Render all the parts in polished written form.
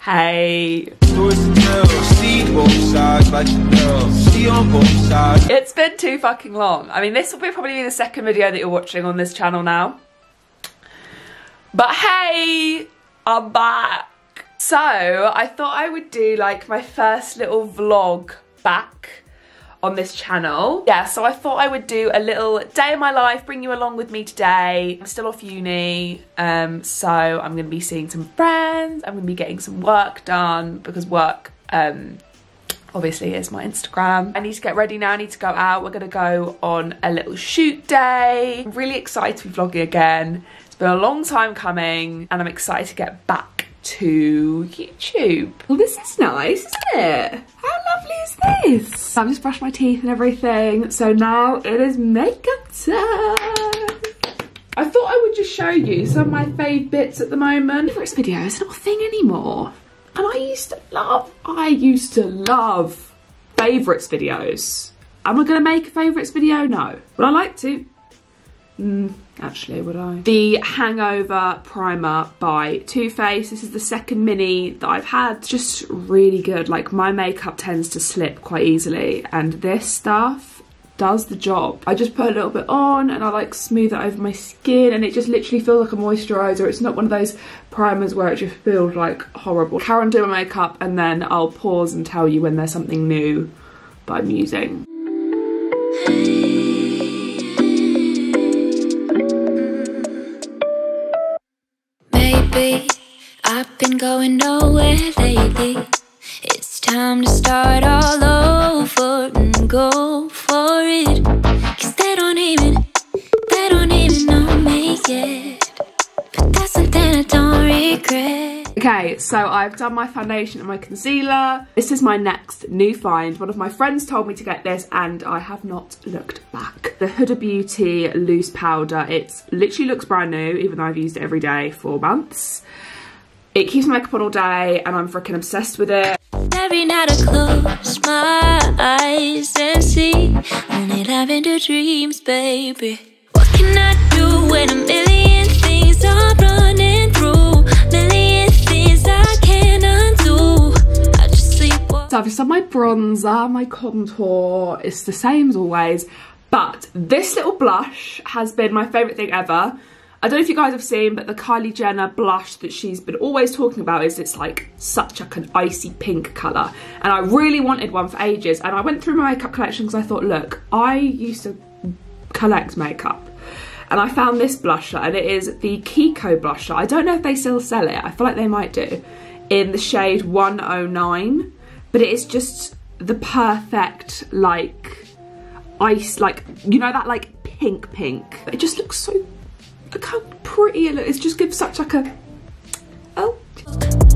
Hey. It's been too fucking long. I mean, this will be probably the second video that you're watching on this channel now. But hey, I'm back. So I thought I would do like my first little vlog back on this channel. Yeah, so I thought I would do a little day in my life, bring you along with me today. I'm still off uni, so I'm gonna be seeing some friends, I'm gonna be getting some work done because work obviously is my Instagram. I need to get ready now, I need to go out. We're gonna go on a little shoot day. I'm really excited to be vlogging again. It's been a long time coming and I'm excited to get back to YouTube. Well, this is nice, isn't it? How lovely is this? I've just brushed my teeth and everything, so now it is makeup time. I thought I would just show you some of my fave bits at the moment. Favorites video is not a thing anymore. And I used to love favorites videos. Am I gonna make a favorites video? No. Would I like to? Actually, would I? The Hangover Primer by Too Faced. This is the second mini that I've had. Just really good. Like, my makeup tends to slip quite easily, and this stuff does the job. I just put a little bit on and I like smooth it over my skin, and it just literally feels like a moisturiser. It's not one of those primers where it just feels like horrible. Carry on doing my makeup and then I'll pause and tell you when there's something new that I'm using. I've been going nowhere lately. It's time to start all over and go for it. 'Cause they don't even know me yet. But that's something I don't regret. Okay, so I've done my foundation and my concealer. This is my next new find. One of my friends told me to get this and I have not looked back. The Huda Beauty loose powder. It literally looks brand new, even though I've used it every day for months. It keeps my makeup on all day and I'm freaking obsessed with it. Every night I close my eyes and see only love in the dreams, baby. What can I do when a million things are running through? Million things I can undo. I just sleep. So I've just done my bronzer, my contour. It's the same as always. But this little blush has been my favourite thing ever. I don't know if you guys have seen, but the Kylie Jenner blush that she's been always talking about is it's like such like an icy pink colour. And I really wanted one for ages. And I went through my makeup collection because I thought, look, I used to collect makeup. And I found this blusher, and it is the Kiko blusher. I don't know if they still sell it. I feel like they might do. In the shade 109. But it is just the perfect, like, ice, like, you know that, like, pink. It just looks so good. Look how pretty it looks. It just gives such like a, oh.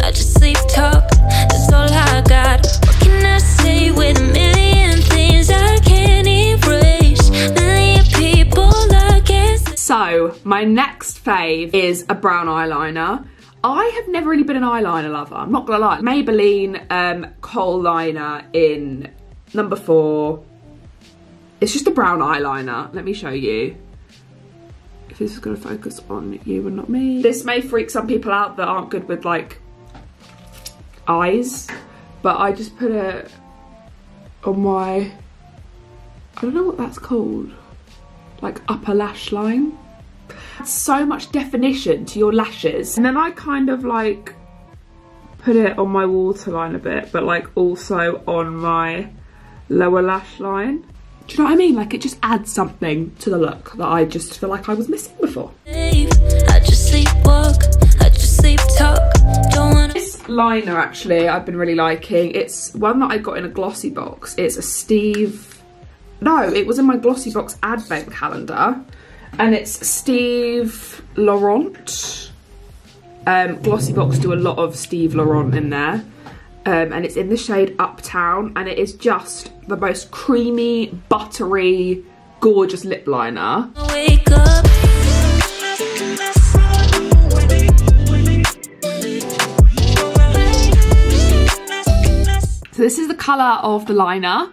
I just sleep talk, that's all I got. What can I say with a million things I can't erase? Million people I guess. So, my next fave is a brown eyeliner. I have never really been an eyeliner lover, I'm not gonna lie. Maybelline Kohl liner in number 4. It's just a brown eyeliner, let me show you. This is going to focus on you and not me. This may freak some people out that aren't good with like eyes, but I just put it on my, I don't know what that's called, like upper lash line. So much definition to your lashes. And then I kind of like put it on my waterline a bit, but like also on my lower lash line. Do you know what I mean? Like, it just adds something to the look that I just feel like I was missing before. This liner, actually, I've been really liking. It's one that I got in a Glossybox. It's a Steve... No, it was in my Glossybox advent calendar. And it's Steve Laurent. Glossybox do a lot of Steve Laurent in there. And it's in the shade Uptown, and it is just the most creamy, buttery, gorgeous lip liner. Wake up. So this is the colour of the liner.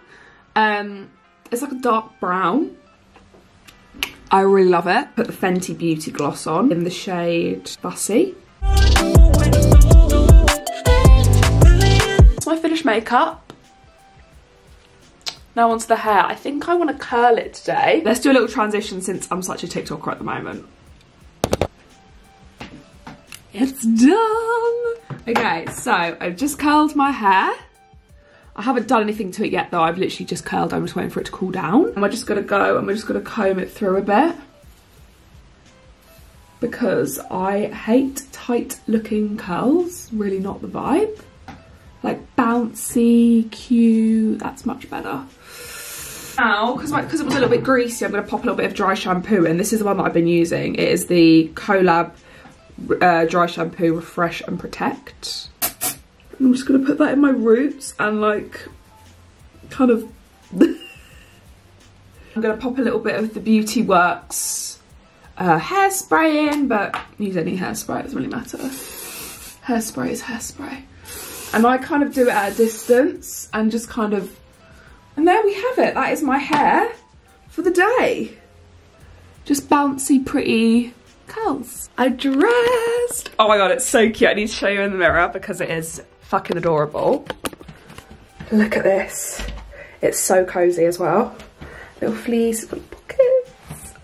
It's like a dark brown. I really love it. Put the Fenty Beauty gloss on in the shade Fussy. finish makeup. Now onto the hair. I think I want to curl it today. Let's do a little transition since I'm such a TikToker at the moment. It's done. Okay, so I've just curled my hair. I haven't done anything to it yet though. I've literally just curled. I'm just waiting for it to cool down. And we're just going to go and we're just going to comb it through a bit. Because I hate tight looking curls. Really not the vibe. Like bouncy, cute, that's much better. Now, because it was a little bit greasy, I'm going to pop a little bit of dry shampoo in. This is the one that I've been using. It is the Colab Dry Shampoo Refresh and Protect. I'm just going to put that in my roots and like, kind of... I'm going to pop a little bit of the Beauty Works hairspray in, but use any hairspray, it doesn't really matter. Hairspray is hairspray. And I kind of do it at a distance and just kind of... And there we have it. That is my hair for the day. Just bouncy, pretty curls. I dressed. Oh my God, it's so cute. I need to show you in the mirror because it is fucking adorable. Look at this. It's so cozy as well. Little fleece, little pockets.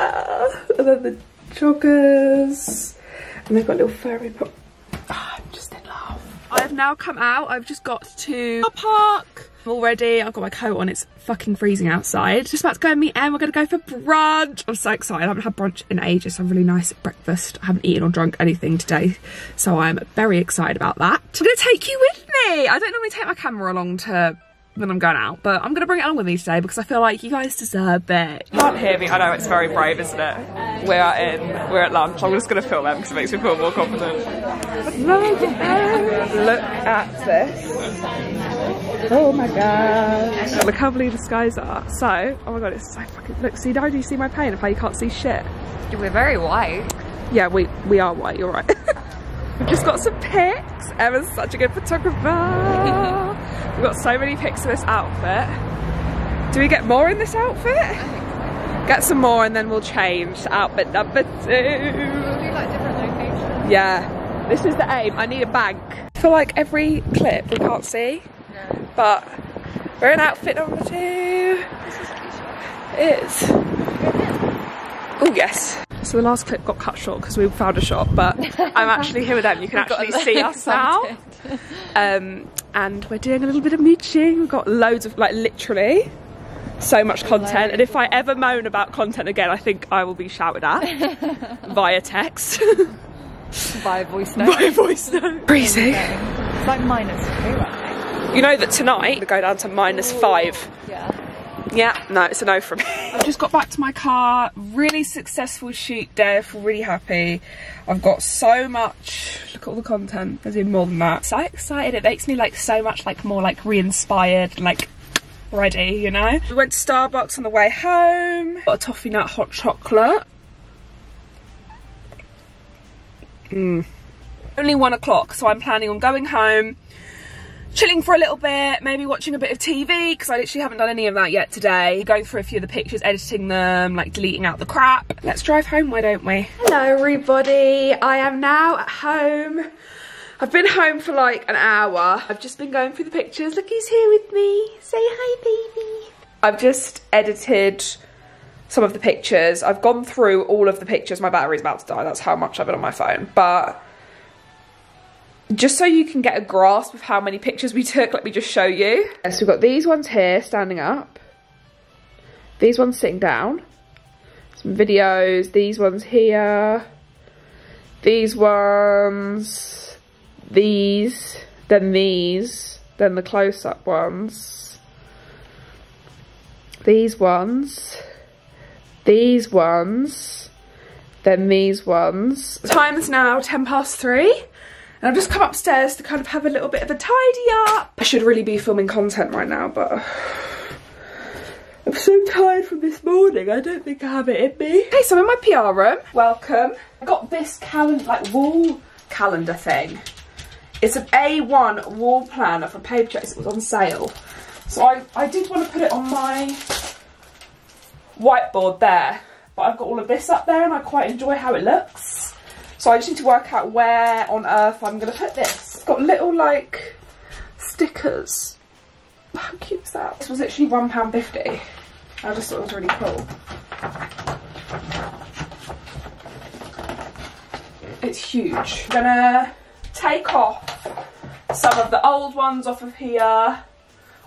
And then the joggers. And they've got little furry pockets. I've now come out. I've just got to a park. I'm all ready. I've got my coat on. It's fucking freezing outside. Just about to go and meet Em. We're going to go for brunch. I'm so excited. I haven't had brunch in ages. So I'm really nice at breakfast. I haven't eaten or drunk anything today. So I'm very excited about that. I'm going to take you with me. I don't normally take my camera along to when I'm going out, but I'm going to bring it along with me today because I feel like you guys deserve it. You can't hear me. I know, it's very brave, isn't it? We're at lunch. I'm just going to film them because it makes me feel more confident. Look at this. Oh my God. Look how blue the skies are. So, oh my God, it's so fucking, look, see, now do you see my pain of how you can't see shit? We're very white. Yeah, we are white, you're right. We've just got some pics. Emma's such a good photographer. We've got so many pics of this outfit. Do we get more in this outfit? I think so. Get some more and then we'll change to outfit number 2. We'll do like different locations. Yeah, this is the aim. I need a bag. I feel like every clip we can't see, no. But we're in outfit number 2. This is pretty short. It is. Oh yes. So the last clip got cut short because we found a shop, but I'm actually here with them. You can actually see us now. And we're doing a little bit of mooching. We've got loads of, like, literally so much content. And if I ever moan about content again, I think I will be shouted at via text. Via voice note. Via voice note. Breezy. It's like -2 right now. You know that tonight, we go down to -5. Yeah. Yeah, no, it's a no from me. I've just got back to my car. Really successful shoot day. I feel really happy. I've got so much. Look at all the content. There's even more than that. So excited. It makes me like so much like more like re-inspired, like ready, you know? We went to Starbucks on the way home. Got a toffee nut hot chocolate. Only 1 o'clock, so I'm planning on going home. Chilling for a little bit, maybe watching a bit of TV, because I literally haven't done any of that yet today. Going through a few of the pictures, editing them, like deleting out the crap. Let's drive home, why don't we? Hello everybody, I am now at home. I've been home for like an hour. I've just been going through the pictures. Look who's here with me, say hi baby. I've just edited some of the pictures. I've gone through all of the pictures. My battery's about to die, that's how much I've been on my phone, but just so you can get a grasp of how many pictures we took, let me just show you. So we've got these ones here standing up, these ones sitting down, some videos, these ones here, these ones, these, then the close-up ones, these ones, these ones, then these ones. Time's now 3:10. And I've just come upstairs to kind of have a little bit of a tidy up. I should really be filming content right now, but I'm so tired from this morning. I don't think I have it in me. Okay, so I'm in my PR room. Welcome. I got this calendar, like wall calendar thing. It's an A1 wall planner from Paperchase. It was on sale. So I did want to put it on my whiteboard there, but I've got all of this up there and I quite enjoy how it looks. So I just need to work out where on earth I'm going to put this. It's got little like stickers How cute is that? This was literally £1.50. I just thought it was really cool. It's huge. I'm gonna take off some of the old ones off of here,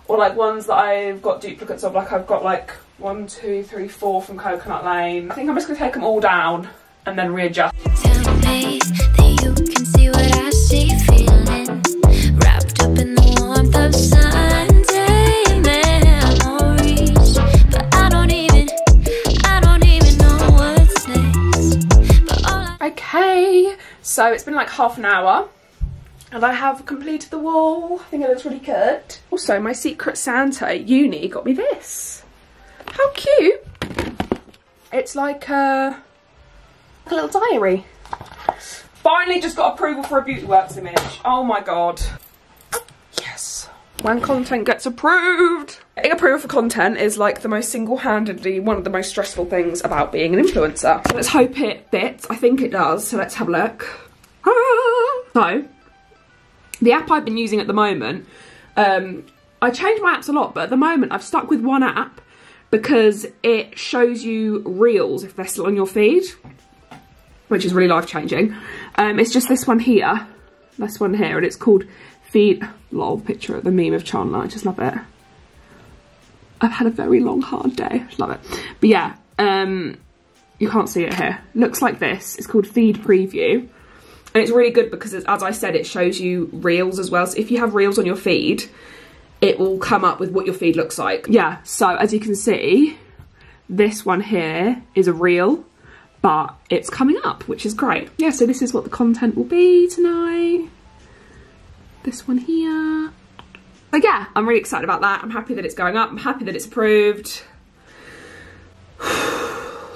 or like ones that I've got duplicates of. Like I've got like 1, 2, 3, 4 from Coconut Lane. I think I'm just gonna take them all down and then readjust. Tell me that you can see what I see, feeling wrapped up in the warmth of Sunday memories. But I don't even know what's next. But all okay, so it's been like half an hour and I have completed the wall. I think it looks really good. Also, my Secret Santa at uni got me this. How cute. It's like a little diary. Finally just got approval for a Beauty Works image. Oh my god. Yes. When content gets approved. Getting approval for content is like the most single-handedly one of the most stressful things about being an influencer. So let's hope it fits. I think it does. So let's have a look. Ah! So, the app I've been using at the moment, I change my apps a lot, but at the moment I've stuck with one app because it shows you reels if they're still on your feed, which is really life-changing. It's just this one here, and it's called Feed, lol, picture of the meme of Chandler, I just love it. I've had a very long, hard day, love it. But yeah, you can't see it here. Looks like this, it's called Feed Preview. And it's really good because, as I said, it shows you reels as well. So if you have reels on your feed, it will come up with what your feed looks like. Yeah, so as you can see, this one here is a reel, but it's coming up, which is great. Yeah, so this is what the content will be tonight. This one here. But yeah, I'm really excited about that. I'm happy that it's going up. I'm happy that it's approved.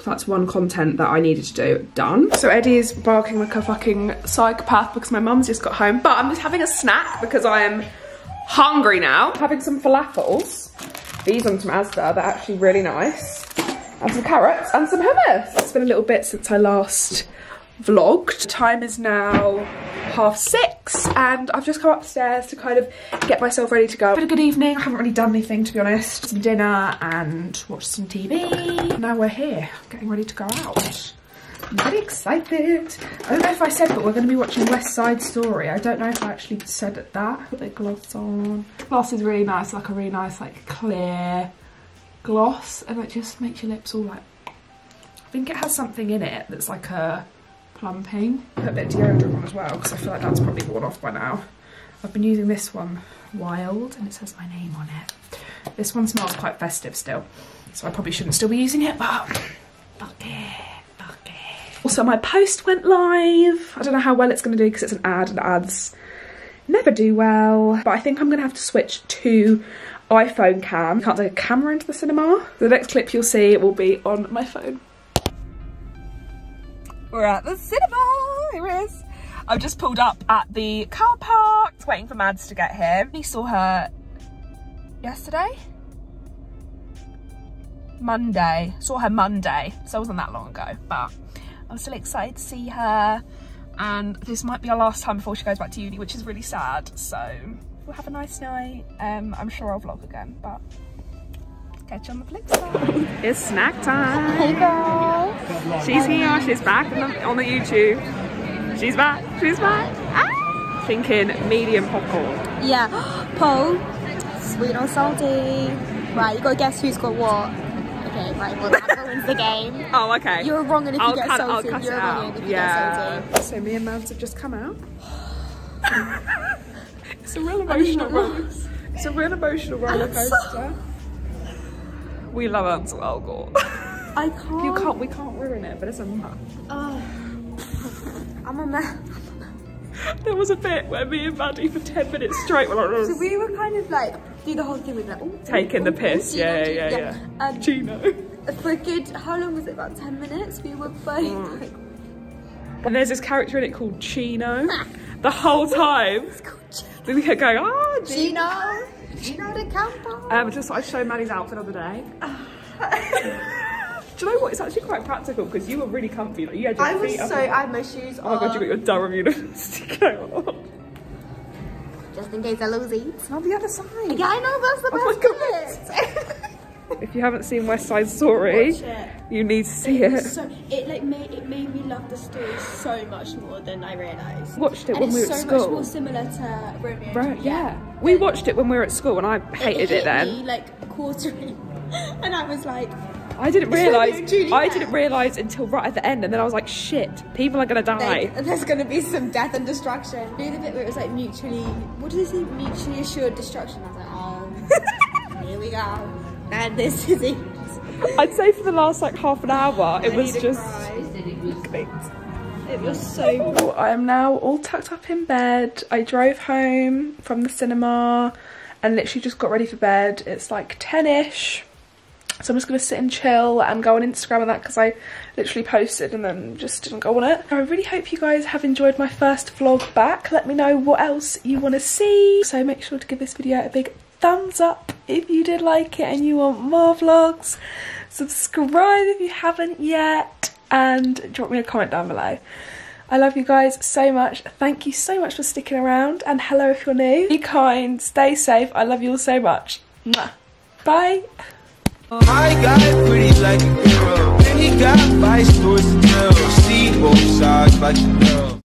That's one content that I needed to do done. So Eddie's barking like a fucking psychopath because my mum's just got home, but I'm just having a snack because I am hungry now. Having some falafels, these ones from Asda, they're actually really nice, and some carrots and some hummus. It's been a little bit since I last vlogged. The time is now 6:30 and I've just come upstairs to kind of get myself ready to go. Had a good evening. I haven't really done anything, to be honest. Some dinner and watched some TV. Now we're here, getting ready to go out. I'm very excited. I don't know if I said, but we're going to be watching West Side Story. I don't know if I actually said that. Put the gloss on. Gloss is really nice, like a really nice like clear gloss, and it just makes your lips all like, I think it has something in it that's like a plumping. Put a bit of deodorant on as well because I feel like that's probably worn off by now. I've been using this one, Wild, and it says my name on it. This one smells quite festive still, so I probably shouldn't still be using it, but fuck it, fuck it. Also, my post went live. I don't know how well it's going to do because it's an ad and ads never do well, but I think I'm going to have to switch to iPhone cam. You can't take a camera into the cinema. The next clip you'll see will be on my phone. We're at the cinema, here it is. I've just pulled up at the car park, waiting for Mads to get here. We saw her yesterday? Monday, saw her Monday, so it wasn't that long ago, but I'm still excited to see her. And this might be our last time before she goes back to uni, which is really sad, so we'll have a nice night. I'm sure I'll vlog again, but catch you on the flip side. It's snack time. Hey girl. She's here, she's back on the YouTube. She's back. Ah! Thinking medium popcorn. Yeah, Paul, sweet or salty. Right, you gotta guess who's got what. Okay, right, well, that wins the game. Oh, okay. You're wrong if you get salty. You're wrong if you get salty. So me and Mavs have just come out. It's a real emotional roller coaster. It's a real emotional roller coaster. We love Ansel Elgort. I can't. You can't. We can't ruin it, but it's a mess. Oh, I'm a mess. There was a bit where me and Maddie for 10 minutes straight. So we were kind of like do the whole thing with like taking the piss. Gino, yeah. Gino. For a good how long was it? About 10 minutes. We were both. Like, and there's this character in it called Chino. The whole time. It's called Chino. We kept going. Ah, oh, Gino. Do you know the camper? Just I showed Maddie's outfit the other day. Do you know what? It's actually quite practical because you were really comfy. Like, you had your feet up. I had my shoes on. Oh my god, you got your Durham University coat on. just in case I lose it. It's not the other side. Yeah, I know, that's the best bit. If you haven't seen West Side Story, you need to see it. It made me love the story so much more than I realised. Watched it and when we were at school. It's so much more similar to Romeo and Juliet. Yeah. We watched it when we were at school and I hated it then. It hit me like quarterly and I was like... I didn't realise until right at the end, and then I was like, shit, people are gonna die. There's gonna be some death and destruction. I knew the bit where it was like mutually, what do they say, mutually assured destruction. I was like, oh, here we go. And this is it. I'd say for the last like half an hour, it was just... It was so... Oh, I am now all tucked up in bed. I drove home from the cinema and literally just got ready for bed. It's like 10-ish. So I'm just going to sit and chill and go on Instagram and that, because I literally posted and then just didn't go on it. I really hope you guys have enjoyed my first vlog back. Let me know what else you want to see. So make sure to give this video a big thumbs up if you did like it and you want more vlogs. Subscribe if you haven't yet. And drop me a comment down below. I love you guys so much. Thank you so much for sticking around. And hello if you're new. Be kind. Stay safe. I love you all so much. Mwah. Bye. I got pretty like a girl, then he got vice versa. See both sides, but you know.